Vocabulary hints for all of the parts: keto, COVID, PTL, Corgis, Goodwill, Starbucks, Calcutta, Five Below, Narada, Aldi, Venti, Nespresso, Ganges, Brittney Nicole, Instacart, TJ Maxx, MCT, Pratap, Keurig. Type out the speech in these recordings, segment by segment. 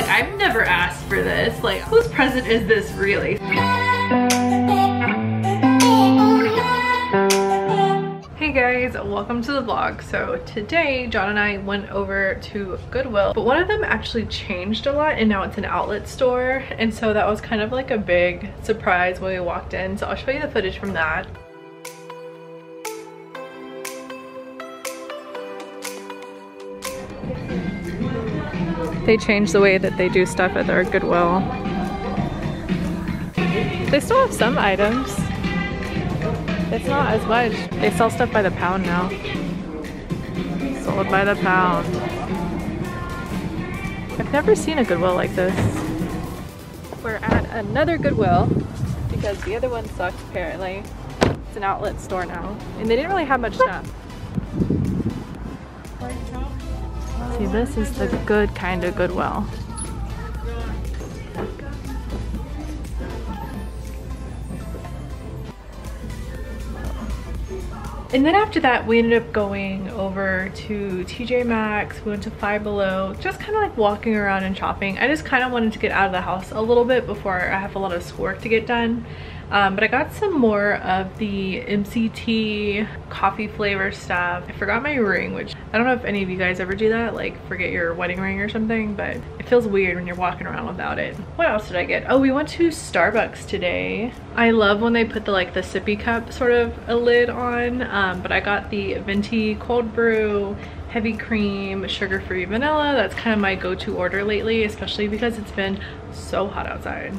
like, I've never asked for this. Like, whose present is this really? Hey guys, welcome to the vlog. So today John and I went over to Goodwill, but one of them actually changed a lot and now it's an outlet store, and so that was kind of like a big surprise when we walked in. So I'll show you the footage from that. They changed the way that they do stuff at their Goodwill. They still have some items. It's not as much. They sell stuff by the pound now. Sold by the pound. I've never seen a Goodwill like this. We're at another Goodwill because the other one sucked apparently. It's an outlet store now. And they didn't really have much stuff. See, this is the good kind of Goodwill. And then after that, we ended up going over to TJ Maxx, we went to Five Below, just kind of like walking around and shopping. I just kind of wanted to get out of the house a little bit before I have a lot of work to get done. But I got some more of the MCT coffee flavor stuff. I forgot my ring, which I don't know if any of you guys ever do that, like forget your wedding ring or something, but it feels weird when you're walking around without it. What else did I get? Oh, we went to Starbucks today. I love when they put the like the sippy cup sort of a lid on, but I got the Venti cold brew, heavy cream, sugar-free vanilla. That's kind of my go-to order lately, especially because it's been so hot outside.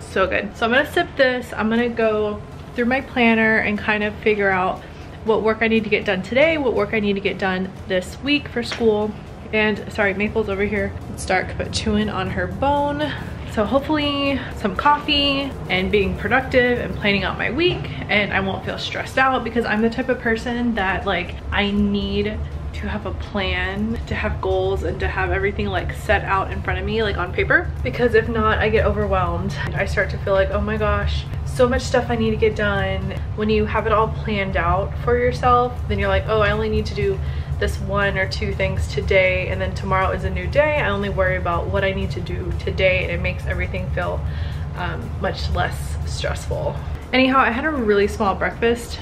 So good. So I'm gonna sip this. I'm gonna go through my planner and kind of figure out what work I need to get done today, what work I need to get done this week for school. And sorry, Maple's over here. It's dark, but chewing on her bone. So hopefully some coffee and being productive and planning out my week, and I won't feel stressed out because I'm the type of person that like I need to have a plan, to have goals, and to have everything like set out in front of me like on paper, because if not I get overwhelmed. I start to feel like, oh my gosh, so much stuff I need to get done. When you have it all planned out for yourself, then you're like, oh, I only need to do this one or two things today, and then tomorrow is a new day. I only worry about what I need to do today, and it makes everything feel much less stressful. Anyhow, I had a really small breakfast, so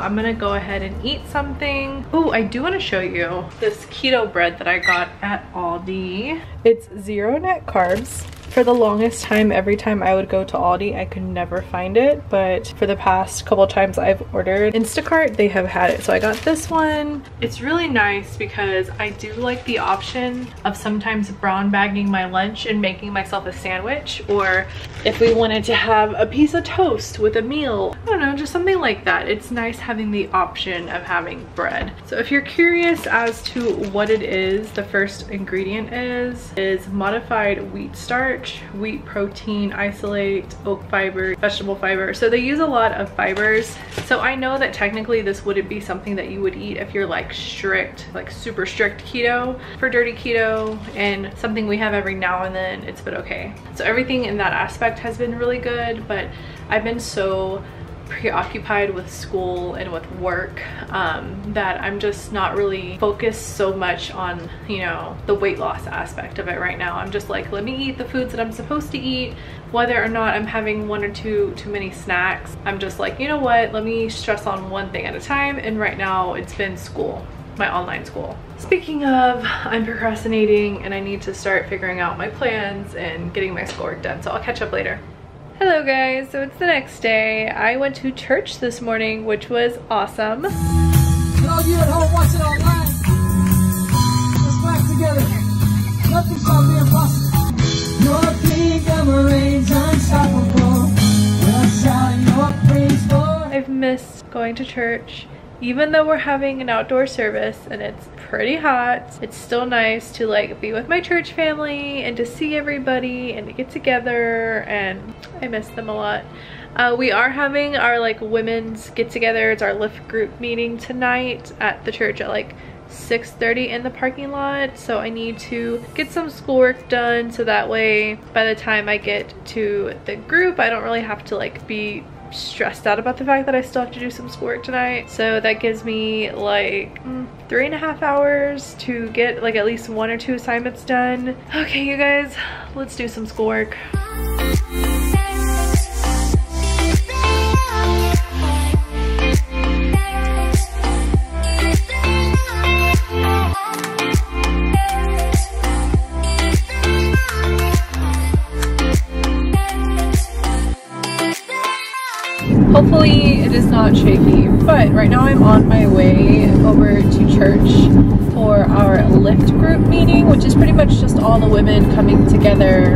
I'm gonna go ahead and eat something. Oh, I do wanna show you this keto bread that I got at Aldi. It's zero net carbs. For the longest time, every time I would go to Aldi, I could never find it, but for the past couple times I've ordered Instacart, they have had it. So I got this one. It's really nice because I do like the option of sometimes brown bagging my lunch and making myself a sandwich, or if we wanted to have a piece of toast with a meal, I don't know, just something like that. It's nice having the option of having bread. So if you're curious as to what it is, the first ingredient is modified wheat starch, wheat protein isolate, oat fiber, vegetable fiber. So they use a lot of fibers. So I know that technically this wouldn't be something that you would eat if you're like strict, like super strict keto. For dirty keto and something we have every now and then, it's been okay. So everything in that aspect has been really good, but I've been so preoccupied with school and with work that I'm just not really focused so much on, you know, the weight loss aspect of it right now. I'm just like, let me eat the foods that I'm supposed to eat, whether or not I'm having one or two too many snacks. I'm just like, you know what, let me stress on one thing at a time, and right now it's been school, my online school. Speaking of, I'm procrastinating and I need to start figuring out my plans and getting my schoolwork done, so I'll catch up later. Hello guys, so it's the next day. I went to church this morning, which was awesome. And all you at home watching online, let's back together. Nothing shall be impossible. Your kingdom reigns unstoppable. We'll shout your praise for. I've missed going to church. Even though we're having an outdoor service and it's pretty hot, it's still nice to like be with my church family and to see everybody and to get together, and I miss them a lot. We are having our like women's get together. It's our lift group meeting tonight at the church at like 6:30 in the parking lot, so I need to get some schoolwork done so that way by the time I get to the group I don't really have to like be stressed out about the fact that I still have to do some schoolwork tonight. So that gives me like 3.5 hours to get like at least 1 or 2 assignments done. Okay, you guys, let's do some schoolwork. Hopefully it is not shaky, but right now I'm on my way over to church for our lift group meeting, which is pretty much just all the women coming together.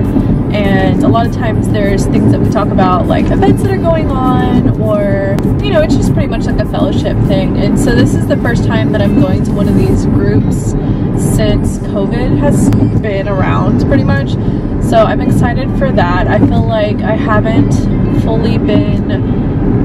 And a lot of times there's things that we talk about, like events that are going on, or, you know, it's just pretty much like a fellowship thing. And so this is the first time that I'm going to one of these groups since COVID has been around, pretty much. So I'm excited for that. I feel like I haven't fully been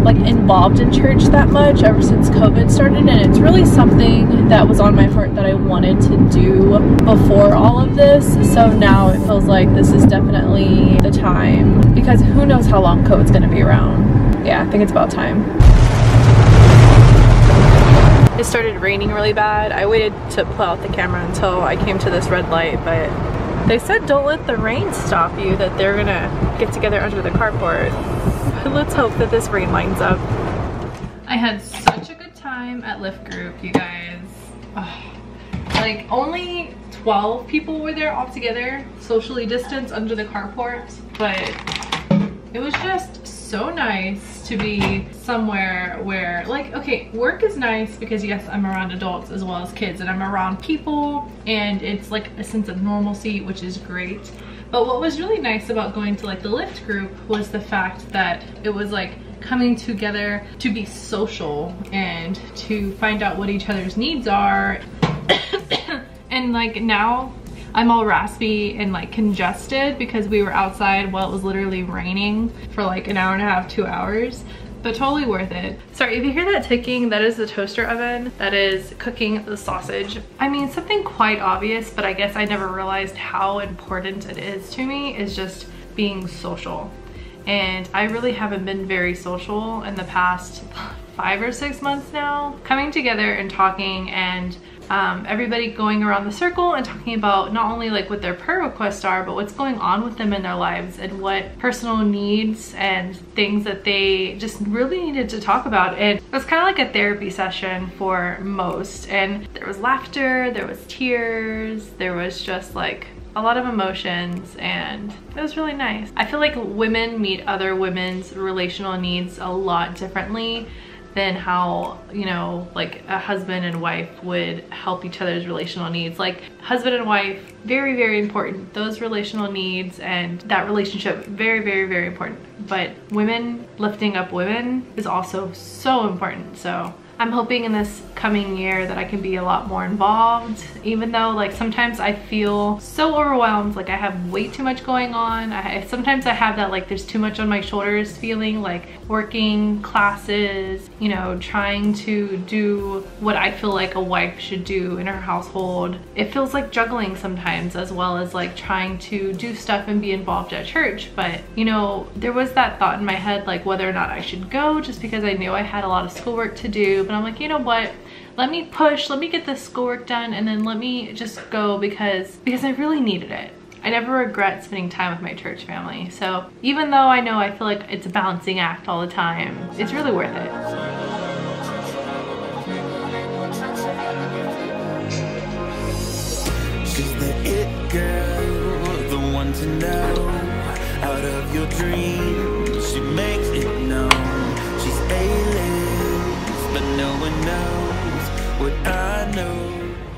like involved in church that much ever since COVID started, and it's really something that was on my heart that I wanted to do before all of this. So now it feels like this is definitely the time, because who knows how long COVID's gonna be around. Yeah, I think it's about time. It started raining really bad. I waited to pull out the camera until I came to this red light, but they said don't let the rain stop you, that they're gonna get together under the carport. But let's hope that this rain lines up. I had such a good time at Lift Group, you guys. Ugh. Like, only 12 people were there all together, socially distanced under the carport, but it was just so nice to be somewhere where, like, okay, work is nice because yes, I'm around adults as well as kids, and I'm around people, and it's like a sense of normalcy, which is great. But what was really nice about going to like the Lift group was the fact that it was like coming together to be social and to find out what each other's needs are. And like now I'm all raspy and like congested because we were outside while it was literally raining for like an hour and a half, 2 hours, but totally worth it. Sorry, if you hear that ticking, that is the toaster oven that is cooking the sausage. I mean, something quite obvious, but I guess I never realized how important it is to me, is just being social. And I really haven't been very social in the past 5 or 6 months now. Coming together and talking and everybody going around the circle and talking about not only like what their prayer requests are, but what's going on with them in their lives and what personal needs and things that they just really needed to talk about. And it was kind of like a therapy session for most, and there was laughter, there was tears, there was just like a lot of emotions, and it was really nice. I feel like women meet other women's relational needs a lot differently than how, you know, like a husband and wife would help each other's relational needs. Like husband and wife, very, very important. Those relational needs and that relationship, very, very, very important. But women lifting up women is also so important. So I'm hoping in this coming year that I can be a lot more involved, even though like sometimes I feel so overwhelmed, like I have way too much going on. Sometimes I have that like there's too much on my shoulders feeling, like working, classes, you know, trying to do what I feel like a wife should do in her household. It feels like juggling sometimes, as well as like trying to do stuff and be involved at church. But you know, there was that thought in my head like whether or not I should go, just because I knew I had a lot of schoolwork to do. But I'm like, you know what, let me push, let me get this schoolwork done, and then let me just go because I really needed it. I never regret spending time with my church family. So even though I know I feel like it's a balancing act all the time, it's really worth it. She's the it girl, the one to know. Out of your dreams, she makes it known. She's alien, but no one knows what I know.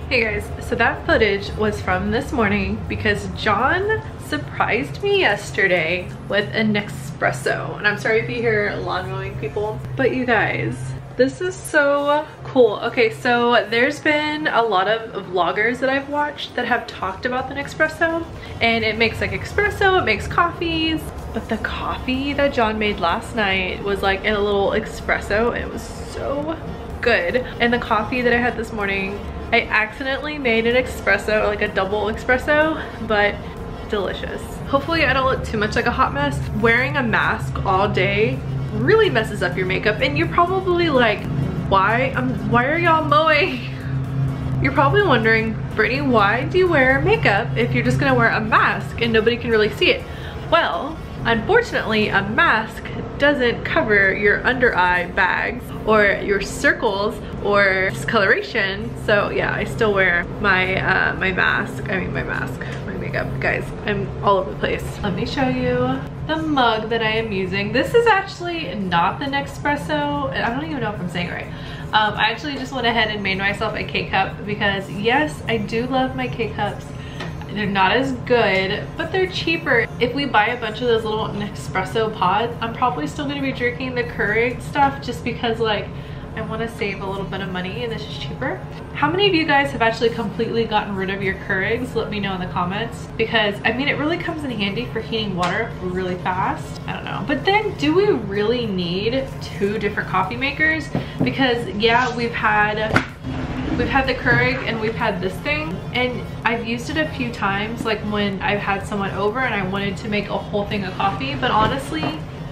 Hey guys, so that footage was from this morning because John surprised me yesterday with a Nespresso. And I'm sorry if you hear lawn mowing people, but you guys, this is so cool. Okay, so there's been a lot of vloggers that I've watched that have talked about the Nespresso, and it makes like espresso, it makes coffees. But the coffee that John made last night was like in a little espresso, and it was so good. And the coffee that I had this morning, I accidentally made an espresso, like a double espresso, but delicious. Hopefully I don't look too much like a hot mess. Wearing a mask all day really messes up your makeup, and you're probably like, why are y'all mowing? You're probably wondering, Brittany, why do you wear makeup if you're just gonna wear a mask and nobody can really see it? Well, unfortunately, a mask doesn't cover your under eye bags or your circles or discoloration. So yeah, I still wear my my makeup. Guys, I'm all over the place. Let me show you the mug that I am using. This is actually not the Nespresso. I don't even know if I'm saying it right. I actually just went ahead and made myself a K-cup because yes, I do love my K-cups. They're not as good, but they're cheaper. If we buy a bunch of those little Nespresso pods, I'm probably still gonna be drinking the Keurig stuff just because, like, I wanna save a little bit of money and this is cheaper. How many of you guys have actually completely gotten rid of your Keurigs? Let me know in the comments, because I mean, it really comes in handy for heating water up really fast. I don't know. But then, do we really need two different coffee makers? Because yeah, we've had the Keurig and we've had this thing, and I've used it a few times, like when I've had someone over and I wanted to make a whole thing of coffee. But honestly,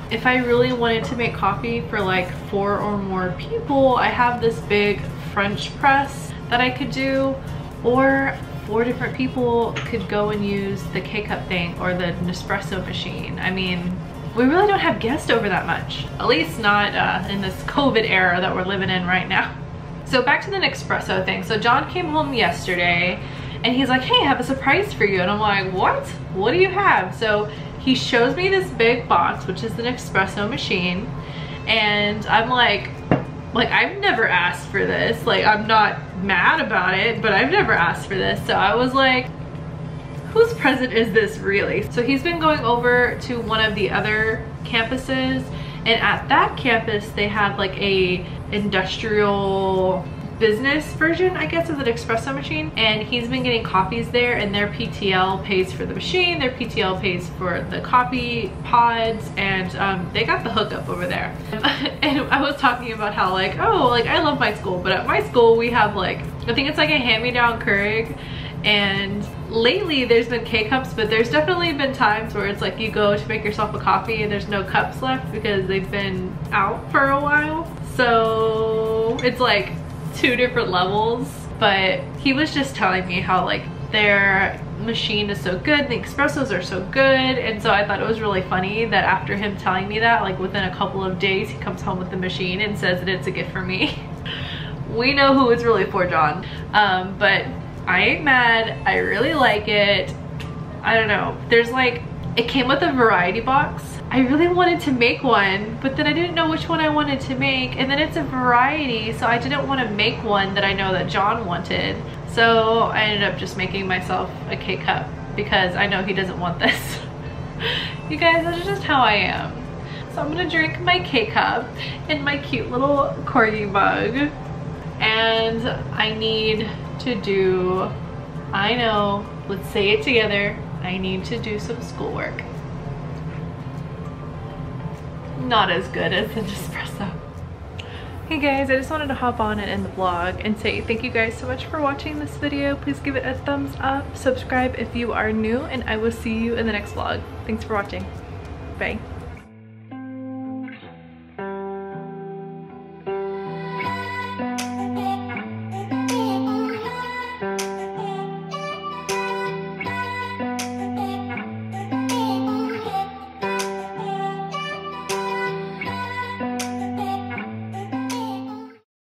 if I really wanted to make coffee for like 4 or more people, I have this big French press that I could do, or 4 different people could go and use the K-cup thing or the Nespresso machine. I mean, we really don't have guests over that much, at least not in this COVID era that we're living in right now. So back to the Nespresso thing. So John came home yesterday and he's like, hey, I have a surprise for you. And I'm like, what? What do you have? So he shows me this big box, which is the Nespresso machine. And I'm like, I've never asked for this. Like, I'm not mad about it, but I've never asked for this. So I was like, whose present is this really? So he's been going over to one of the other campuses, and at that campus they have like a industrial business version, I guess, of the Nespresso machine, and he's been getting coffees there, and their PTL pays for the machine, their PTL pays for the coffee pods, and they got the hookup over there. And I was talking about how, like, oh, like, I love my school, but at my school we have, like, I think it's like a hand-me-down Keurig, and lately there's been K-cups, but there's definitely been times where it's like you go to make yourself a coffee and there's no cups left because they've been out for a while. So it's like 2 different levels. But he was just telling me how, like, their machine is so good, the espressos are so good, and so I thought it was really funny that after him telling me that, like, within a couple of days he comes home with the machine and says that it's a gift for me. We know who it's really for, John. But I ain't mad. I really like it. I don't know. There's like, it came with a variety box. I really wanted to make one, but then I didn't know which one I wanted to make, and then it's a variety, so I didn't want to make one that I know that John wanted. So I ended up just making myself a K-cup because I know he doesn't want this. You guys, that's just how I am. So I'm gonna drink my K-cup in my cute little corgi mug, and I need to do, I know, let's say it together, I need to do some schoolwork. Not as good as the Nespresso. Hey guys, I just wanted to hop on and end the vlog and say thank you guys so much for watching this video. Please give it a thumbs up, subscribe if you are new, and I will see you in the next vlog. Thanks for watching. Bye.